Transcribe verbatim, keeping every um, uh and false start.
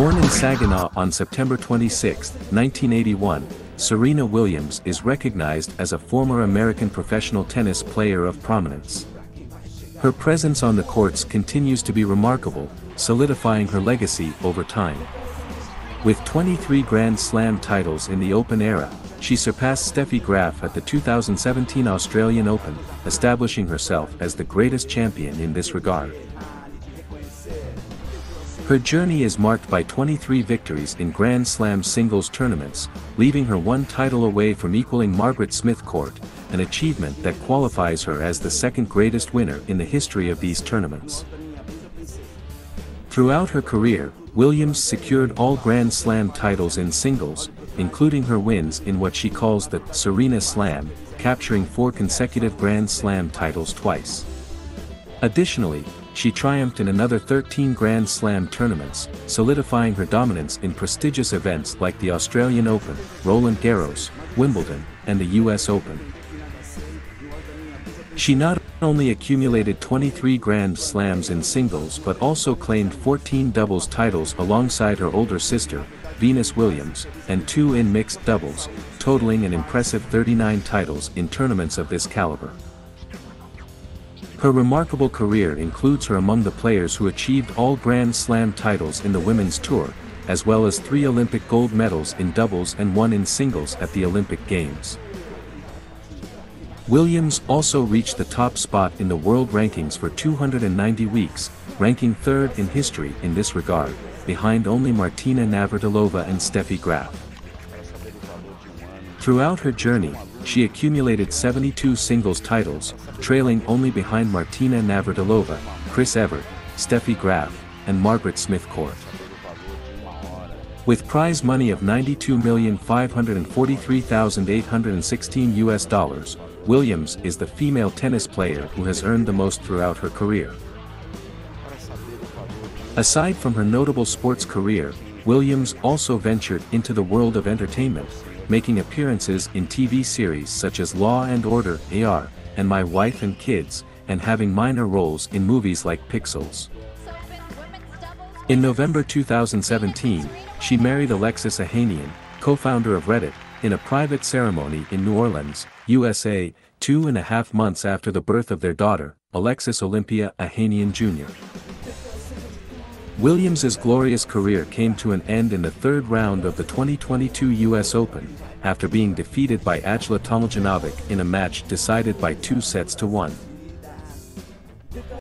Born in Saginaw on September twenty-sixth, nineteen eighty-one, Serena Williams is recognized as a former American professional tennis player of prominence. Her presence on the courts continues to be remarkable, solidifying her legacy over time. With twenty-three Grand Slam titles in the Open era, she surpassed Steffi Graf at the two thousand seventeen Australian Open, establishing herself as the greatest champion in this regard. Her journey is marked by twenty-three victories in Grand Slam singles tournaments, leaving her one title away from equaling Margaret Smith Court, an achievement that qualifies her as the second greatest winner in the history of these tournaments. Throughout her career, Williams secured all Grand Slam titles in singles, including her wins in what she calls the Serena Slam, capturing four consecutive Grand Slam titles twice. Additionally, she triumphed in another thirteen Grand Slam tournaments, solidifying her dominance in prestigious events like the Australian Open, Roland Garros, Wimbledon, and the U S Open. She not only accumulated twenty-three Grand Slams in singles but also claimed fourteen doubles titles alongside her older sister, Venus Williams, and two in mixed doubles, totaling an impressive thirty-nine titles in tournaments of this caliber. Her remarkable career includes her among the players who achieved all Grand Slam titles in the women's tour, as well as three Olympic gold medals in doubles and one in singles at the Olympic Games. Williams also reached the top spot in the world rankings for two hundred ninety weeks, ranking third in history in this regard, behind only Martina Navratilova and Steffi Graf. Throughout her journey, she accumulated seventy-two singles titles, trailing only behind Martina Navratilova, Chris Evert, Steffi Graf, and Margaret Smith Court. With prize money of ninety-two million five hundred forty-three thousand eight hundred sixteen U S dollars, Williams is the female tennis player who has earned the most throughout her career. Aside from her notable sports career, Williams also ventured into the world of entertainment, making appearances in T V series such as Law and Order, A R, and My Wife and Kids, and having minor roles in movies like Pixels. In November two thousand seventeen, she married Alexis Ohanian, co-founder of Reddit, in a private ceremony in New Orleans, U S A, two and a half months after the birth of their daughter, Alexis Olympia Ohanian Junior Williams's glorious career came to an end in the third round of the twenty twenty-two U S Open, after being defeated by Ajla Tomljanovic in a match decided by two sets to one.